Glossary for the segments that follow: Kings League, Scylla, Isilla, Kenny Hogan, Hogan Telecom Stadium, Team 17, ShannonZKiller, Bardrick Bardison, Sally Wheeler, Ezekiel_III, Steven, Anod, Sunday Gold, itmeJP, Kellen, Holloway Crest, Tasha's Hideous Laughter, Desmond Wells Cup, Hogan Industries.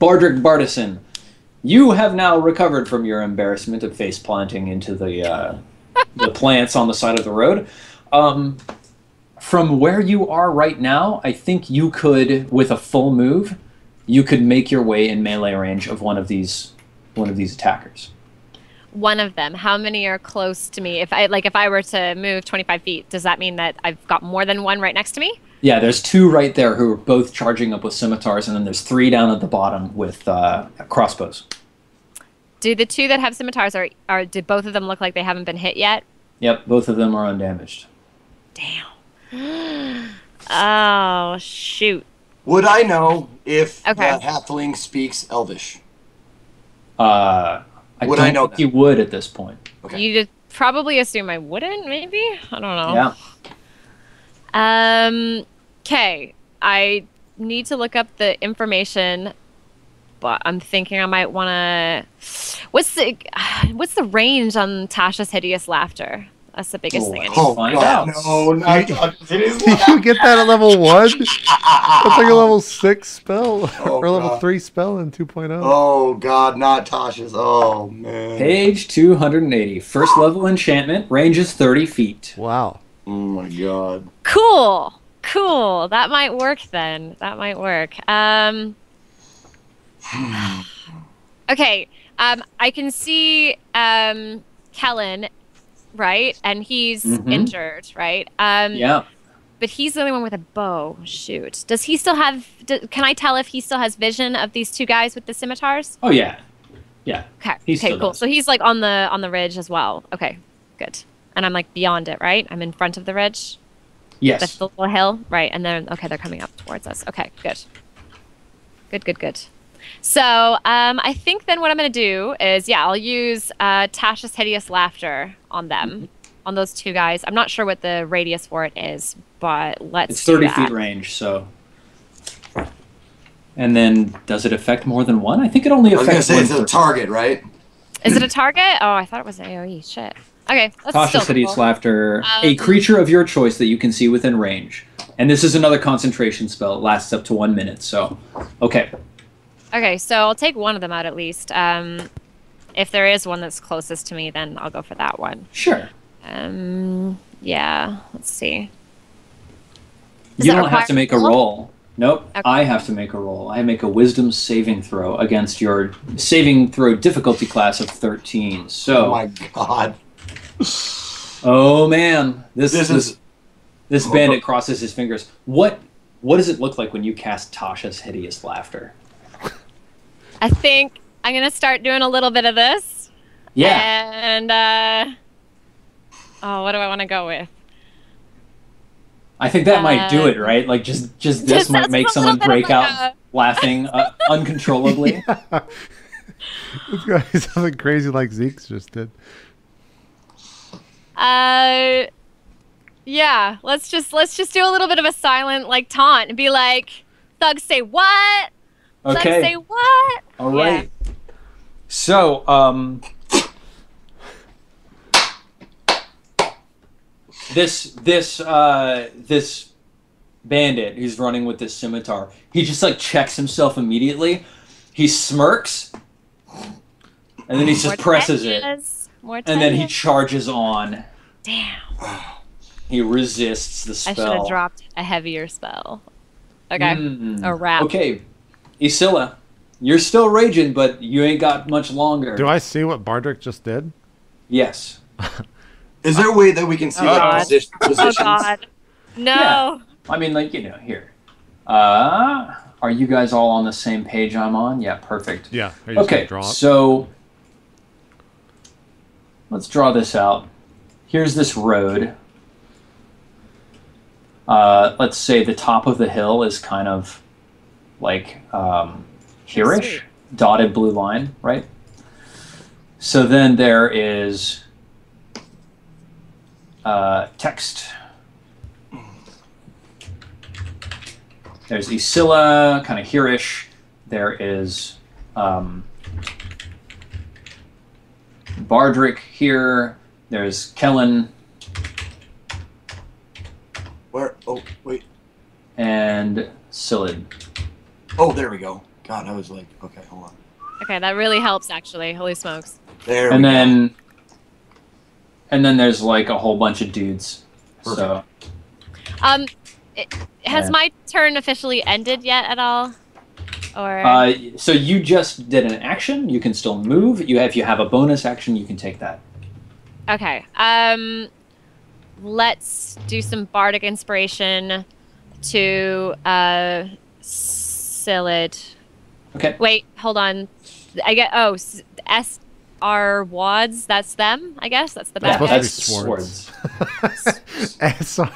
Bardrick Bardison, you have now recovered from your embarrassment of face planting into the plants on the side of the road. From where you are right now, I think you could, with a full move, you could make your way in melee range of one of these attackers. One of them. How many are close to me? If I like, if I were to move 25 feet, does that mean that I've got more than one right next to me? Yeah, there's two right there who are both charging up with scimitars, and then there's three down at the bottom with crossbows. Do the two that have scimitars, do both of them look like they haven't been hit yet? Yep, both of them are undamaged. Damn. Oh, shoot. Would I know if that halfling speaks Elvish? I don't think you would at this point. Okay. You'd probably assume I wouldn't, maybe? I don't know. Yeah. Okay, I need to look up the information, but I'm thinking I might want to... What's the range on Tasha's Hideous Laughter? That's the biggest thing I need to find out. No, not Tasha's Hideous Laughter. You get that at level 1? That's like a level 6 spell, or level 3 spell in 2.0. Oh god, not Tasha's. Oh man. Page 280, first level enchantment, range is 30 feet. Wow. Oh my god. Cool. That might work then. That might work. Okay. I can see Kellen, right? And he's injured, right? Yeah. But he's the only one with a bow. Shoot. Does he still have... Can I tell if he still has vision of these two guys with the scimitars? Oh, yeah. Yeah. Okay, cool. So he's like on the ridge as well. Okay, good. And I'm like beyond it, right? I'm in front of the ridge? Yes. That's the little hill? Right. And then, okay, they're coming up towards us. Okay, good. Good. So I think then what I'm going to do is, yeah, I'll use Tasha's Hideous Laughter on them, on those two guys. I'm not sure what the radius for it is, but let's It's 30 feet range, so. And then does it affect more than one? I think it only affects one. It's a target, right? Is it a target? Oh, I thought it was AoE. Shit. Okay, Tasha's Hideous Laughter, a creature of your choice that you can see within range. And this is another concentration spell. It lasts up to 1 minute, so... Okay. Okay, so I'll take one of them out at least. If there is one that's closest to me, then I'll go for that one. Sure. Yeah, let's see. You don't have to make a roll. Nope, okay. I have to make a roll. I make a wisdom saving throw against your saving throw difficulty class of 13, so... Oh my god. Oh man, this bandit crosses his fingers. What does it look like when you cast Tasha's Hideous Laughter? I think I'm gonna start doing a little bit of this. Yeah. And what do I want to go with? I think that might do it, right? Like just this might make someone break out laughing uncontrollably. Yeah. This guy is something crazy like Zeke's just did. Yeah, let's just do a little bit of a silent like taunt and be like, thugs say what? Okay. Thugs say what? All right. Yeah. So, this bandit who's running with this scimitar, he just like checks himself immediately. He smirks and then he just presses it. And then he charges on. Damn. He resists the spell. I should have dropped a heavier spell. Okay. A wrap. Okay. Isilla, you're still raging, but you ain't got much longer. Do I see what Bardrick just did? Yes. Is there a way that we can see like positions? Oh, God. No. Yeah. I mean, like, you know, here. Are you guys all on the same page I'm on? Yeah, perfect. Yeah. Okay, so... Let's draw this out. Here's this road. Let's say the top of the hill is kind of like here-ish, dotted blue line, right? So then there is text. There's Isilla, kind of here-ish. There is... Bardrick here. There's Kellen. Where? Oh, wait. And Scylla. Oh, there we go. God, I was like, okay, hold on. Okay, that really helps, actually. Holy smokes. There and then, go. And then there's like a whole bunch of dudes. Perfect. So, has my turn officially ended yet at all? Or so you just did an action. You can still move. You have, if you have a bonus action, you can take that. Okay. Let's do some bardic inspiration to Scylla. Okay. Wait, hold on. I get S R wads. That's them, I guess. That's the bad guys. Swords. SR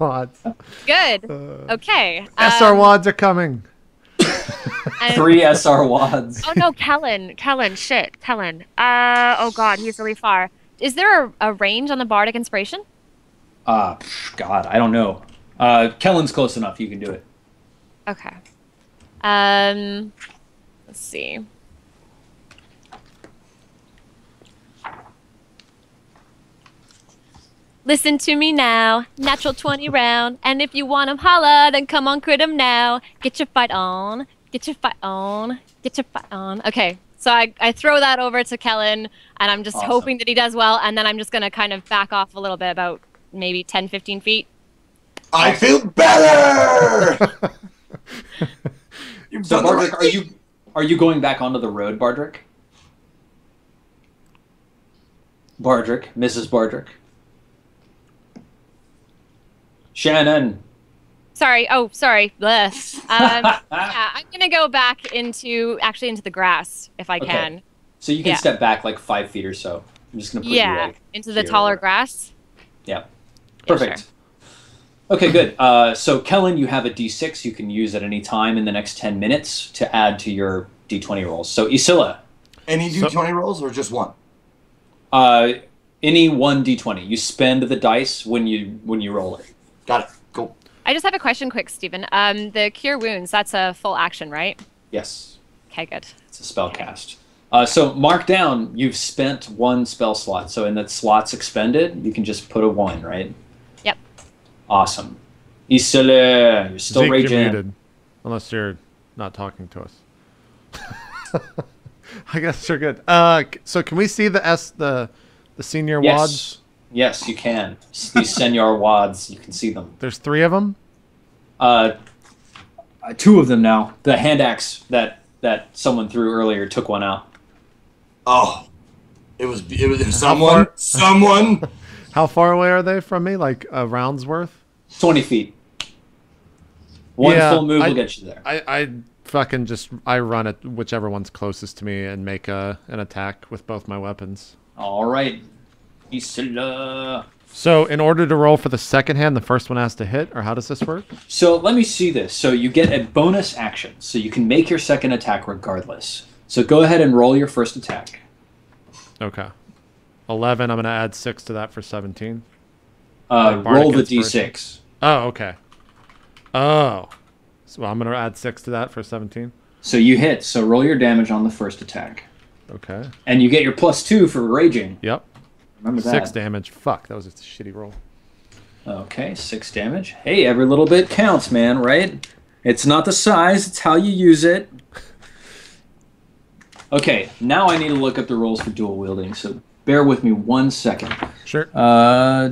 wads. Good. Okay. SR wads are coming. 3 SR wads. Oh no, Kellen. Kellen, shit. Kellen. Oh god, he's really far. Is there a range on the bardic inspiration? God, I don't know. Kellen's close enough. You can do it. Okay. Let's see. Listen to me now, natural 20 round, and if you want them holla, then come on, crit 'em now. Get your fight on, get your fight on, get your fight on. Okay, so I throw that over to Kellen, and I'm just hoping that he does well, and then I'm just going to kind of back off a little bit, about maybe 10, 15 feet. I feel better! So Bardrick, are you going back onto the road, Bardrick? Bardrick, Mrs. Bardrick, Shannon. Sorry. Oh, sorry. Yeah, I'm gonna go back into the grass if I can. Okay. So you can step back like 5 feet or so. I'm just gonna put you like, into the taller grass. Yeah. Perfect. Yeah, sure. Okay, good. So, Kellen, you have a D6 you can use at any time in the next 10 minutes to add to your D20 rolls. So, Isilla. Any D20 rolls or just one? Any one D20. You spend the dice when you roll it. Got it. Cool. I just have a question quick, Steven. The Cure Wounds, that's a full action, right? Yes. Okay, good. It's a spell cast. So, mark down, you've spent one spell slot. So, in that slot's expended, you can just put a 1, right? Awesome. Isilla, you're still Zeke, raging. You're muted, unless you're not talking to us. I guess you're good. So can we see the senior wads? Yes, you can. These senior wads, you can see them. There's 3 of them? 2 of them now. The hand axe that someone threw earlier took one out. Oh. It was someone. How far away are they from me? Like a round's worth? 20 feet. One full move will get you there. I fucking I run at whichever one's closest to me and make an attack with both my weapons. All right. Isilla. So in order to roll for the second hand, the first one has to hit, or how does this work? So let me see this. So you get a bonus action, so you can make your second attack regardless. So go ahead and roll your first attack. Okay. 11. I'm going to add 6 to that for 17. Roll the D6. Oh, okay. Oh. So I'm going to add 6 to that for 17. So you hit. So roll your damage on the first attack. Okay. And you get your +2 for raging. Yep. Remember that. 6 damage. Fuck, that was just a shitty roll. Okay, 6 damage. Hey, every little bit counts, man, right? It's not the size. It's how you use it. Okay, now I need to look up the rules for dual wielding, so... Bear with me one second. Sure.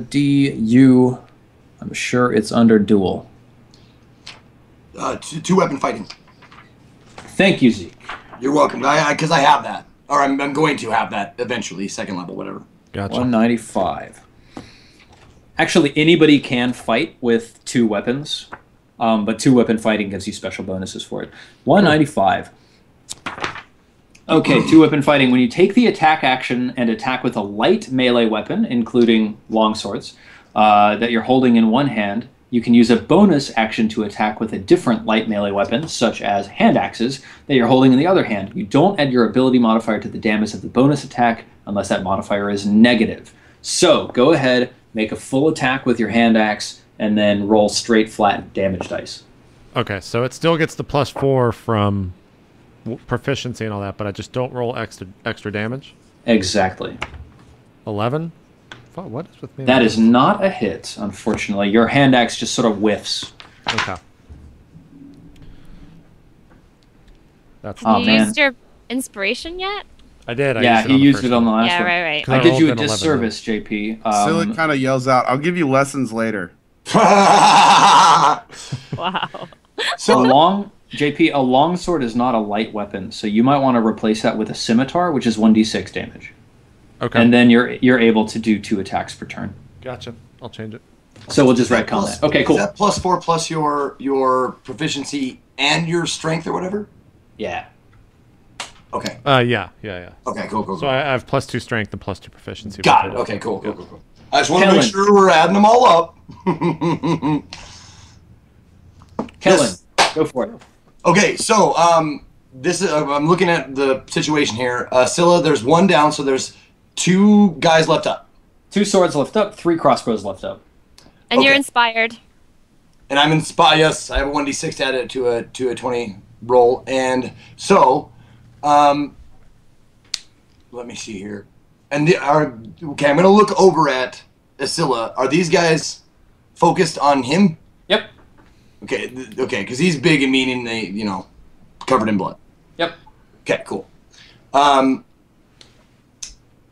DU, I'm sure it's under duel. 2 weapon fighting. Thank you, Zeke. You're welcome. Because I have that. Or I'm going to have that eventually, 2nd level, whatever. Gotcha. 195. Actually, anybody can fight with 2 weapons, but 2 weapon fighting gives you special bonuses for it. 195. Okay, 2 weapon fighting. When you take the attack action and attack with a light melee weapon, including longswords, that you're holding in one hand, you can use a bonus action to attack with a different light melee weapon, such as hand axes, that you're holding in the other hand. You don't add your ability modifier to the damage of the bonus attack unless that modifier is negative. So go ahead, make a full attack with your hand axe, and then roll straight flat damage dice. Okay, so it still gets the +4 from... proficiency and all that, but I just don't roll extra damage. Exactly. 11. What is with me? That is not a hit, unfortunately. Your hand axe just sort of whiffs. Okay. That's Did you use your inspiration yet? I did. I used it on the last yeah, one. Yeah, right. I did you a disservice, JP. Scylla kind of yells out, "I'll give you lessons later." Wow. So long, JP. A long sword is not a light weapon, so you might want to replace that with a scimitar, which is 1d6 damage. Okay. And then you're able to do 2 attacks per turn. Gotcha. I'll change it. So we'll just retcon that. Okay, cool. Is that plus 4 plus your proficiency and your strength or whatever? Yeah. Okay. Yeah. Okay, cool. So I have plus 2 strength and plus 2 proficiency. Got it. Okay, cool. I just want to make sure we're adding them all up. Kellen, yes. Go for it. Okay, so this is, I'm looking at the situation here. Scylla, there's 1 down, so there's 2 guys left up. 2 swords left up, 3 crossbows left up. And you're inspired. And I'm inspired. Yes, I have a 1d6 added to a 20 roll, and so let me see here. And okay, I'm gonna look over at Isilla. Are these guys focused on him? Yep. Okay, because he's big and mean, and they, you know, covered in blood. Yep. Okay, cool.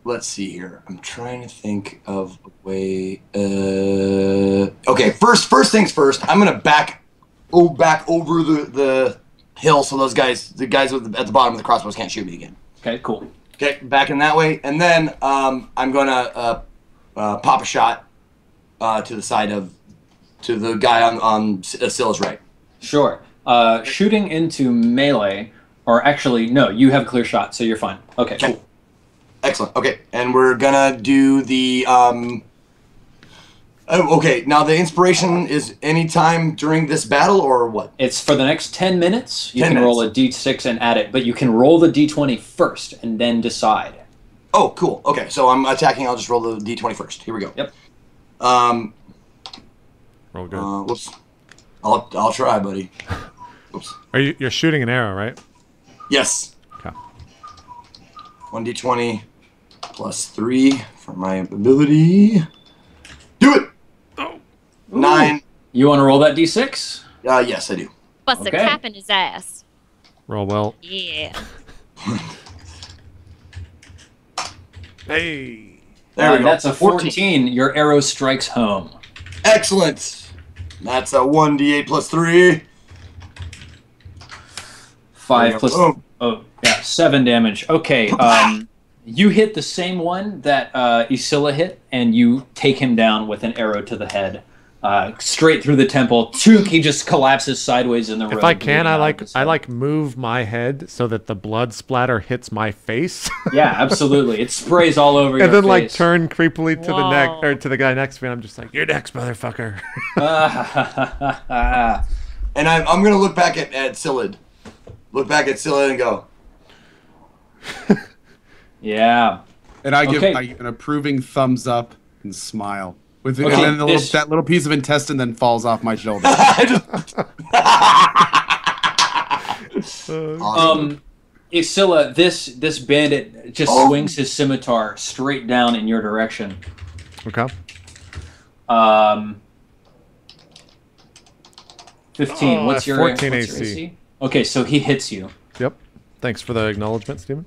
Let's see here. I'm trying to think of a way. Okay, first things first. I'm gonna back over the hill so those guys, at the bottom of the crossbows, can't shoot me again. Okay, cool. Okay, back in that way, and then I'm gonna pop a shot to the side of the guy on Scylla's right. Sure. Shooting into melee, or actually no, you have a clear shot, so you're fine. Okay, cool. Excellent. Okay, and we're gonna do the. Okay, now the inspiration is any time during this battle, or what? It's for the next 10 minutes. You can roll a d6 and add it, but you can roll the d20 first and then decide. Oh, cool. Okay, so I'm attacking. I'll just roll the d20 first. Here we go. Yep. Roll good. Whoops. I'll try, buddy. Oops. You're shooting an arrow, right? Yes. Okay. 1d20 plus 3 for my ability. Do it. 9. You want to roll that d6? Yes, I do. What's the cap in his ass? Roll well. Yeah. Hey. There we go. That's a 14. Your arrow strikes home. Excellent. That's a 1d8 plus 3. 5 plus... Oh, yeah, 7 damage. Okay, you hit the same one that Isilla hit, and you take him down with an arrow to the head. Straight through the temple. He just collapses sideways in the road. If I can, I move my head so that the blood splatter hits my face. Yeah, absolutely. It sprays all over your face. And then turn creepily to the neck, or to the guy next to me, and I'm just like, "You're next, motherfucker." And I'm going to look back at Scylla. Look back at Scylla and go. Yeah. And I give an approving thumbs up and smile. With and then that little piece of intestine then falls off my shoulder. Isilla, this bandit just swings his scimitar straight down in your direction. Okay. 15. What's your 14 AC? Okay, so he hits you. Yep. Thanks for the acknowledgement, Steven.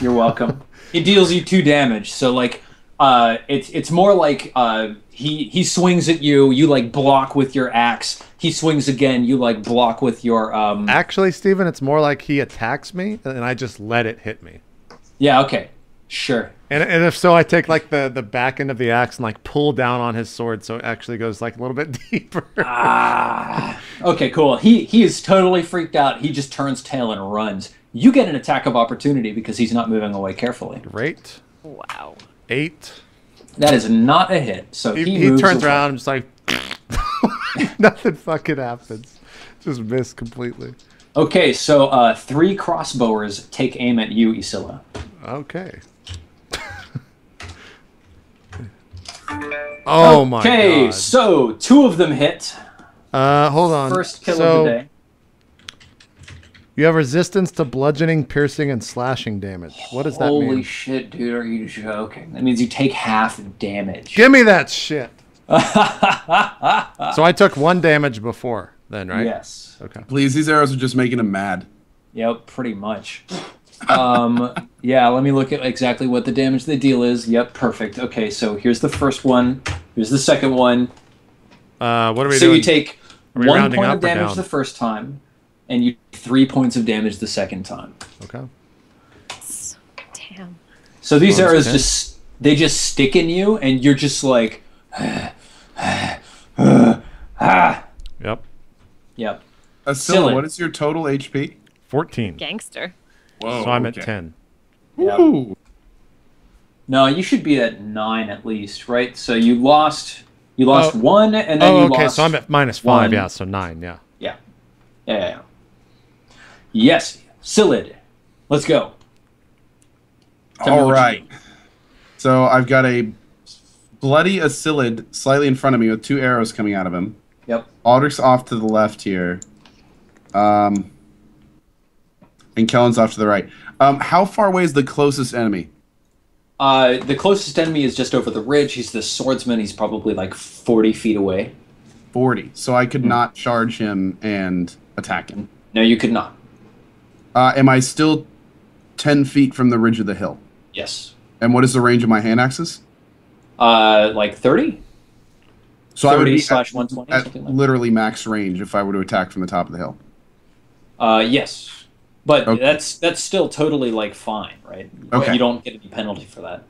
You're welcome. He deals you 2 damage, so it's more like he swings at you, you block with your axe, he swings again, you block with your Actually, Steven, it's more like he attacks me and I just let it hit me. Yeah, okay. Sure. And if so, I take the back end of the axe and pull down on his sword so it actually goes a little bit deeper. Okay, cool. He is totally freaked out. He just turns tail and runs. You get an attack of opportunity because he's not moving away carefully. Great. Wow. 8. That is not a hit. So he turns around and just nothing fucking happens. Just missed completely. Okay, so 3 crossbowers take aim at you, Isilla. Okay. Oh my god. Okay, so 2 of them hit. Hold on. First kill of the day. You have resistance to bludgeoning, piercing, and slashing damage. What does that mean? Holy shit, dude. Are you joking? That means you take half damage. Give me that shit. So I took 1 damage before then, right? Yes. Okay. Please, these arrows are just making him mad. Yep, pretty much. Yeah, let me look at exactly what the damage they deal is. Yep, perfect. Okay, so here's the first one. Here's the second one. What are we doing? So you take 1 point of damage the first time, and you 3 points of damage the second time. Okay. So, damn. So these arrows just stick in you, and you're just like, Yep. Yep. Scylla, what is your total HP? 14. Gangster. Whoa. So I'm at 10. Yep. Ooh. No, you should be at 9 at least, right? So you lost. You lost 1, and then you lost. Okay, so I'm at -5. Yeah, so 9. Yeah. Yeah. Yes, Scylla. Let's go. All right. So I've got a bloody Scylla slightly in front of me with 2 arrows coming out of him. Yep. Aldrich's off to the left here. And Kellen's off to the right. How far away is the closest enemy? The closest enemy is just over the ridge. He's the swordsman. He's probably like 40 feet away. 40. So I could not charge him and attack him. No, you could not. Am I still 10 feet from the ridge of the hill? Yes. And what is the range of my hand axes? Like 30. So 30 I would be /120. At literally max range if I were to attack from the top of the hill. Yes. But okay. that's still totally like fine, right? Okay. You don't get any penalty for that.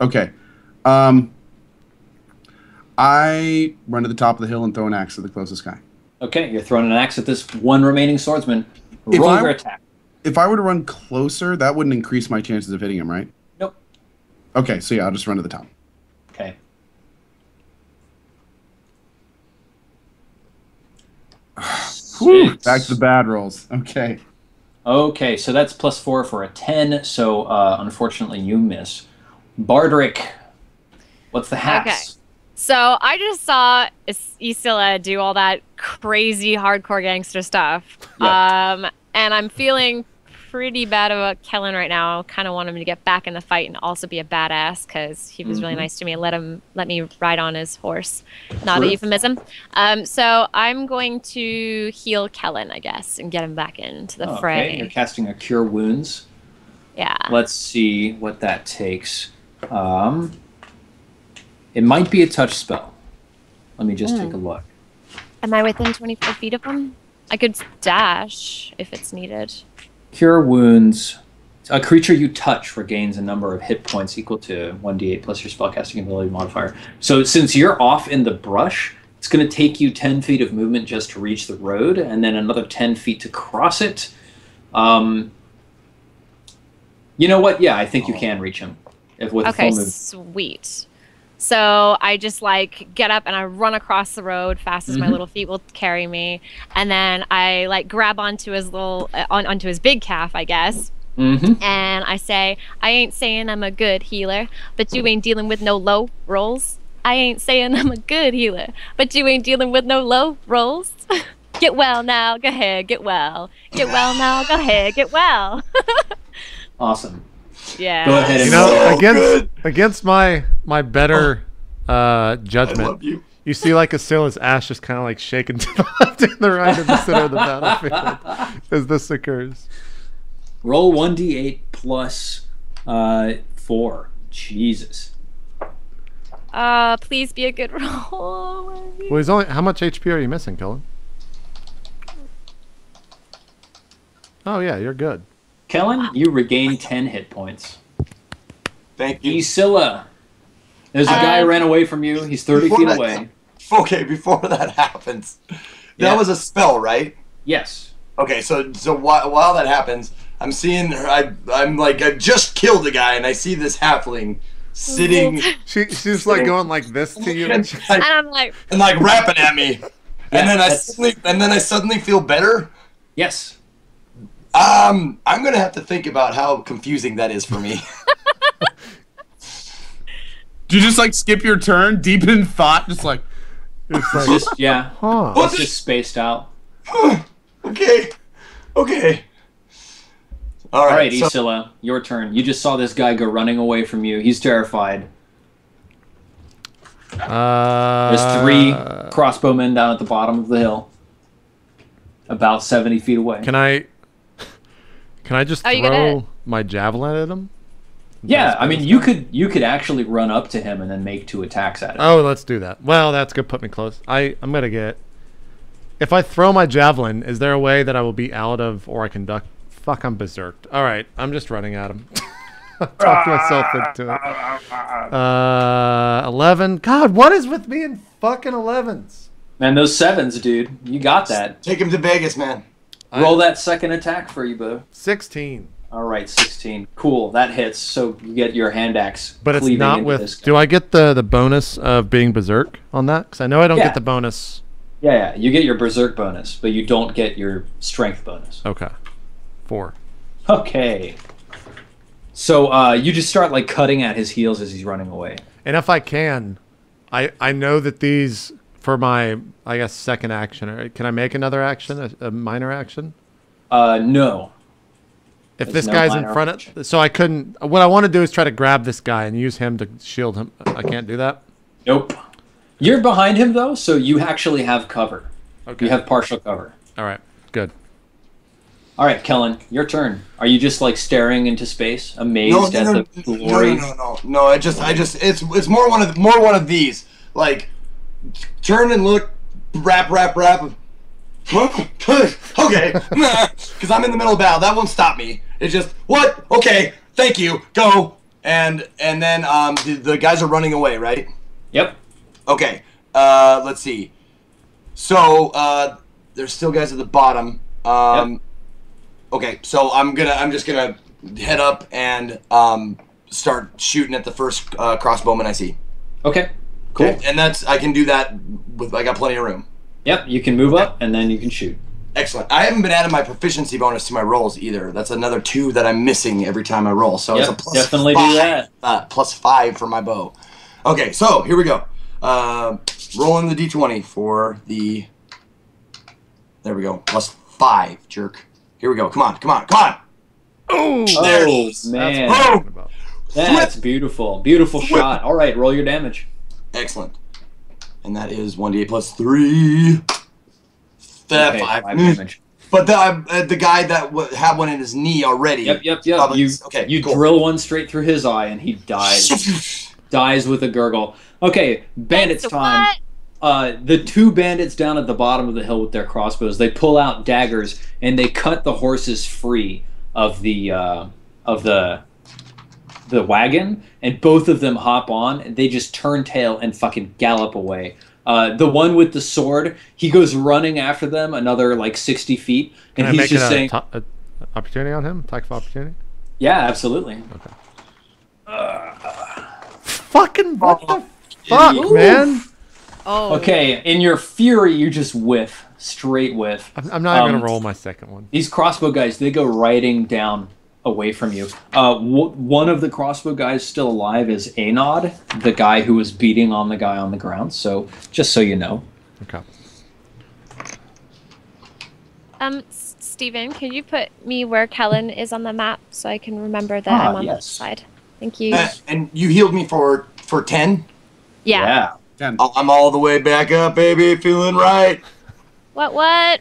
Okay. I run to the top of the hill and throw an axe at the closest guy. Okay, you're throwing an axe at this one remaining swordsman. Roll your attack. If I were to run closer, that wouldn't increase my chances of hitting him, right? Nope. Okay, so yeah, I'll just run to the top. Okay. Whew, back to the bad rolls. Okay. Okay, so that's +4 for a 10, so unfortunately you miss. Bardrick, what's the haps? Okay, so I just saw Isilla do all that crazy hardcore gangster stuff, yep. And I'm feeling pretty bad about Kellen right now. I kind of want him to get back in the fight and also be a badass, because he was really nice to me and let me ride on his horse. Not a euphemism. So I'm going to heal Kellen, I guess, and get him back into the fray. Okay, you're casting a Cure Wounds. Yeah. Let's see what that takes. It might be a touch spell. Let me just take a look. Am I within 24 feet of him? I could dash if it's needed. Cure Wounds. A creature you touch regains a number of hit points equal to 1d8 plus your spellcasting ability modifier. So since you're off in the brush, it's going to take you 10 feet of movement just to reach the road, and then another 10 feet to cross it. You know what? Yeah, I think you can reach him. Okay, sweet. So I just like get up and I run across the road fast as my little feet will carry me, and then I like grab onto his onto his big calf, I guess, and I say, I ain't saying I'm a good healer, but you ain't dealing with no low rolls. I ain't saying I'm a good healer, but you ain't dealing with no low rolls. Get well now, go ahead, get well. Get well now, go ahead, get well. Awesome. Yeah. Go ahead and against my better judgment. I love you. You see like Asilla's ash just kind of like shaken to the left and the right in the center of the battlefield as this occurs. Roll 1d8 plus 4. Jesus. Please be a good roll. Well, he's only how much HP are you missing, Kellen? Oh yeah, you're good. Kellen, you regain 10 hit points. Thank you. Isilla, there's a guy who ran away from you. He's 30 feet away. Okay, before that happens, that was a spell, right? Yes. Okay, so while that happens, I'm seeing her. I'm like, I just killed a guy, and I see this halfling sitting. She's like going like this to you, and I'm like, rapping at me, and then I suddenly feel better. Yes. I'm going to have to think about how confusing that is for me. Do you just, like, skip your turn, deep in thought, it's just spaced out. Okay. All right, Isilla, your turn. You just saw this guy go running away from you. He's terrified. There's 3 crossbowmen down at the bottom of the hill, about 70 feet away. Can I... Can I just throw my javelin at him? Yeah, I mean, you could actually run up to him and then make two attacks at him. Oh, let's do that. Well, that's going to put me close. I'm going to get... If I throw my javelin, is there a way that I will be out of or I can duck? Fuck, I'm berserked. All right, I'm just running at him. Talk myself into it. 11. God, what is with me in fucking 11s? Man, those 7s, dude. You got that. Take him to Vegas, man. Roll that second attack for you, boo. 16. All right, 16. Cool, that hits. So you get your hand axe. But it's not with... Do I get the bonus of being berserk on that? Because I know I don't get the bonus. Yeah, you get your berserk bonus, but you don't get your strength bonus. Okay. 4. Okay. So you just start like cutting at his heels as he's running away. And if I can, I know that these... For my, I guess, second action, can I make another action, a minor action? No. If this guy's in front of, so I couldn't. What I want to do is try to grab this guy and use him to shield him. I can't do that. Nope. You're behind him though, so you actually have cover. Okay. You have partial cover. All right. Good. All right, Kellen, your turn. Are you just like staring into space, amazed at the glory? No. I just, it's more one of these like. Turn and look, rap. Okay, because I'm in the middle of battle. That won't stop me. It's just what? Okay, thank you. Go and then the guys are running away, right? Yep. Okay. Let's see. So there's still guys at the bottom. Yep. Okay, so I'm just gonna head up and start shooting at the first crossbowman I see. Okay. Cool. And I can do that with, I got plenty of room. Yep, you can move up and then you can shoot. Excellent. I haven't been adding my proficiency bonus to my rolls either. That's another 2 that I'm missing every time I roll. So it's a plus definitely 5. Do that. +5 for my bow. Okay, so here we go. Rolling the d20 for the, there we go, +5, jerk. Here we go, come on. Oh, there it is. Man. That's beautiful. Beautiful shot. All right, roll your damage. Excellent. And that is 1d8 plus 3. Okay, 5 damage. But the guy that had one in his knee already. Yep. Probably, you cool. Drill one straight through his eye and he dies. Dies with a gurgle. Okay, bandits time. The 2 bandits down at the bottom of the hill with their crossbows, they pull out daggers and they cut the horses free of the wagon, and both of them hop on and they just turn tail and fucking gallop away. The one with the sword, he goes running after them another like 60 feet and he's just saying opportunity on him? Attack of opportunity? Yeah, absolutely. Okay. Fucking what the fuck, man? Oh. Okay, in your fury you just whiff. Straight whiff. I'm not even gonna roll my second one. These crossbow guys, they go riding down away from you. One of the crossbow guys still alive is Anod, the guy who was beating on the guy on the ground. So just so you know. Okay. Steven, can you put me where Kellen is on the map so I can remember that I'm on the side? Thank you. And you healed me for 10. Yeah. 10. I'm all the way back up, baby. Feeling right. What? That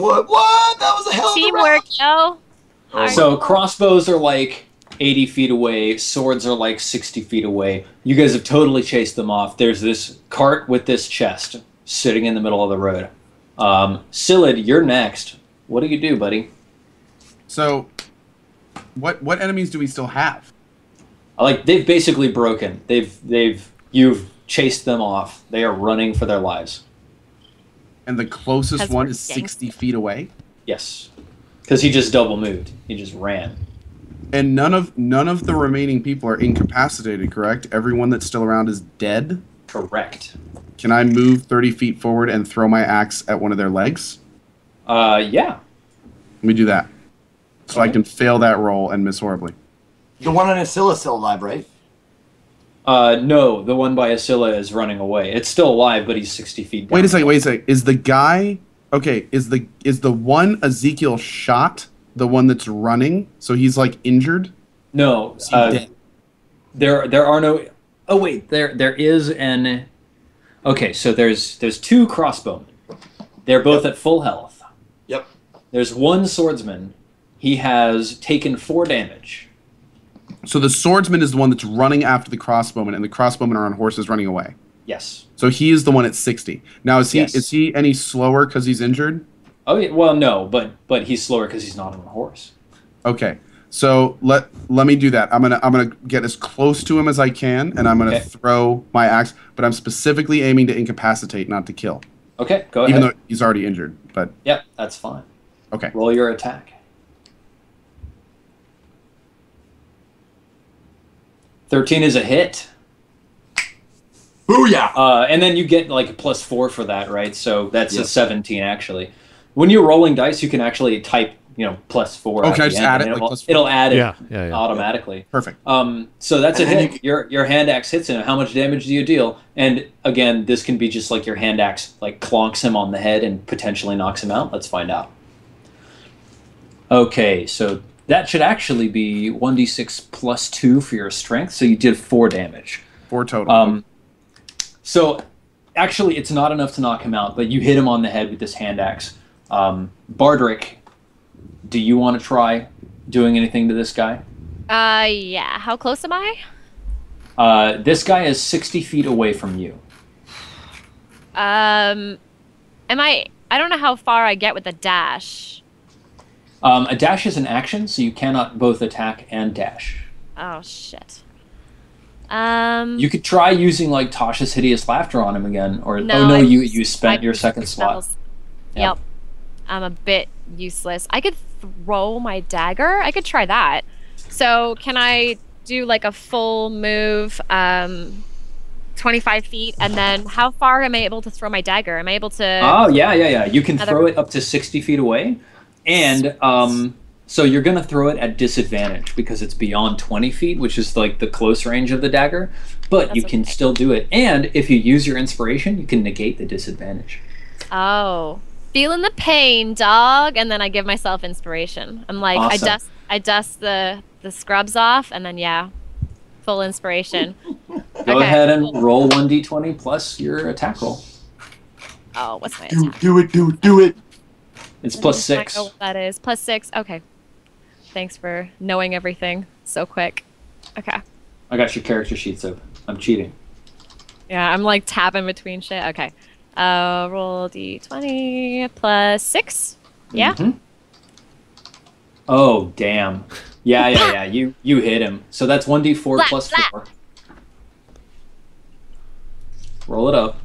was a hell of a teamwork, yo. So crossbows are like 80 feet away. Swords are like 60 feet away. You guys have totally chased them off. There's this cart with this chest sitting in the middle of the road. Scylla, you're next. What do you do, buddy? So what enemies do we still have? Like, they've basically broken. You've chased them off. They are running for their lives. And the closest one is 60 feet away? Yes. Because he just double moved. He just ran. And none of the remaining people are incapacitated, correct? Everyone that's still around is dead? Correct. Can I move 30 feet forward and throw my axe at one of their legs? Yeah. Let me do that. So I can fail that roll and miss horribly. The one on Isilla is still alive, right? No, the one by Isilla is running away. It's still alive, but he's 60 feet down. Wait a second. Is the guy... Okay, is the one Ezekiel shot the one that's running? So he's like injured? No, there are no. Oh wait, there is an. Okay, so there's 2 crossbowmen. They're both at full health. Yep. There's one swordsman He has taken 4 damage. So the swordsman is the one that's running after the crossbowmen, and the crossbowmen are on horses running away. Yes. So he is the one at 60. Now, is he any slower because he's injured? Oh, yeah, well, no, but he's slower because he's not on a horse. Okay. So let me do that. I'm gonna get as close to him as I can, and I'm gonna throw my axe. But I'm specifically aiming to incapacitate, not to kill. Okay, go ahead. Even though he's already injured, but yep, that's fine. Okay. Roll your attack. 13 is a hit. Booyah! And then you get like a +4 for that, right? So that's a 17 actually. When you're rolling dice, you can actually type, you know, +4. Okay, I just add it. It'll add it automatically. Perfect. So that's a hit. Your hand axe hits him. How much damage do you deal? And again, this can be just like your hand axe like clonks him on the head and potentially knocks him out. Let's find out. Okay, so that should actually be 1d6 plus 2 for your strength. So you did 4 damage. 4 total. So actually, it's not enough to knock him out, but you hit him on the head with this hand axe. Bardrick, do you want to try doing anything to this guy? Yeah. How close am I? This guy is 60 feet away from you. I don't know how far I get with a dash. A dash is an action, so you cannot both attack and dash. Oh, shit. You could try using like Tasha's Hideous Laughter on him again, or you spent your second slot. Yeah. Yep, I'm a bit useless. I could throw my dagger. I could try that. So can I do like a full move, 25 feet, and then how far am I able to throw my dagger? Am I able to? Oh yeah. You can throw it up to 60 feet away, and so you're going to throw it at disadvantage because it's beyond 20 feet, which is like the close range of the dagger, but you can still do it. And if you use your inspiration, you can negate the disadvantage. Oh, feeling the pain, dog. And then I give myself inspiration. I'm like, awesome. I dust the scrubs off, and then, yeah, full inspiration. Go ahead and roll 1d20 plus your attack roll. Oh, what's my attack? Do it. It's +6. I don't know what that is. +6. Okay. Thanks for knowing everything so quick. Okay. I got your character sheets open. I'm cheating. Yeah, I'm like tapping between shit. Okay. Roll d20 +6. Yeah. Mm-hmm. Oh, damn. Yeah. You hit him. So that's 1d4 +4. Roll it up.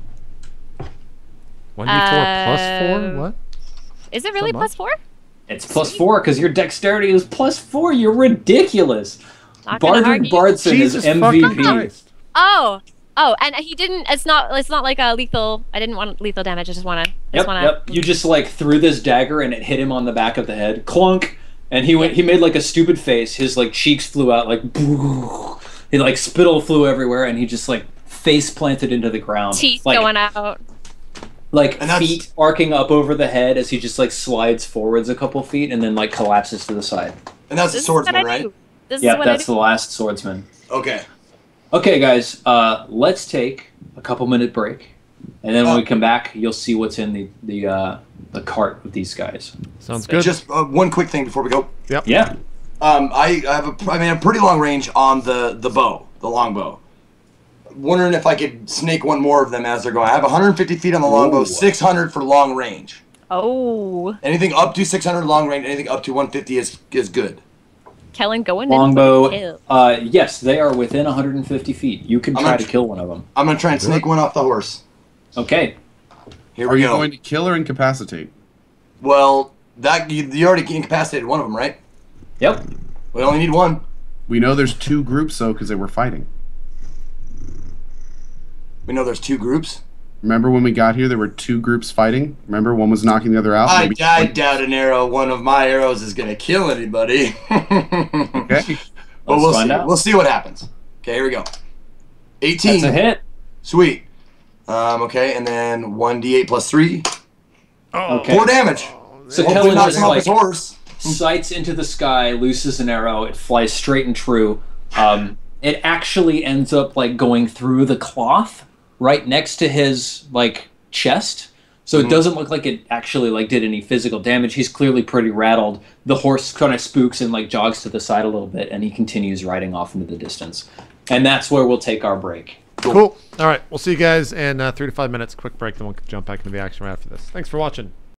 1d4 +4? What? Is it really +4? It's +4 because your dexterity is +4. You're ridiculous. Bardrick Bardison is MVP. Oh, and he didn't. It's not like a lethal. I didn't want lethal damage. I just want to. Yep. You just like threw this dagger and it hit him on the back of the head. Clunk, and he went. He made like a stupid face. His like cheeks flew out. Like, he like spittle flew everywhere, and he just like face planted into the ground. Teeth like, going out. Like feet arcing up over the head as he just like slides forwards a couple feet and then like collapses to the side. And that's the swordsman, right? Yeah, that's the last swordsman. Okay. Okay, guys, let's take a couple-minute break, and then when we come back, you'll see what's in the cart with these guys. Sounds good. Just one quick thing before we go. Yep. Yeah. I have a pretty long range on the bow, the longbow. Wondering if I could snake one more of them as they're going. I have 150 feet on the longbow, 600 for long range. Oh. Anything up to 600 long range, anything up to 150 is good. Kellen, go in. Longbow. Yes, they are within 150 feet. You can try to kill one of them. I'm going to try and snake one off the horse. Okay. Here we go. Are you going to kill or incapacitate? Well, you already incapacitated one of them, right? Yep. We only need one. We know there's 2 groups, though, because they were fighting. We know there's 2 groups. Remember when we got here, there were 2 groups fighting? Remember, one was knocking the other out? I doubt one of my arrows is going to kill anybody. Okay. But we'll see. We'll see what happens. Okay, here we go. 18. That's a hit. Sweet. Okay, and then 1d8 +3. Oh. Okay. 4 damage. Oh, so Kellen knocks him off his horse. Sights into the sky, looses an arrow, it flies straight and true. It actually ends up like going through the cloth, right next to his like chest, So it doesn't look like it actually like did any physical damage. He's clearly pretty rattled. The horse kind of spooks and like jogs to the side a little bit, and he continues riding off into the distance. And that's where we'll take our break. Cool. All right. We'll see you guys in 3 to 5 minutes. Quick break, then we'll jump back into the action right after this. Thanks for watching.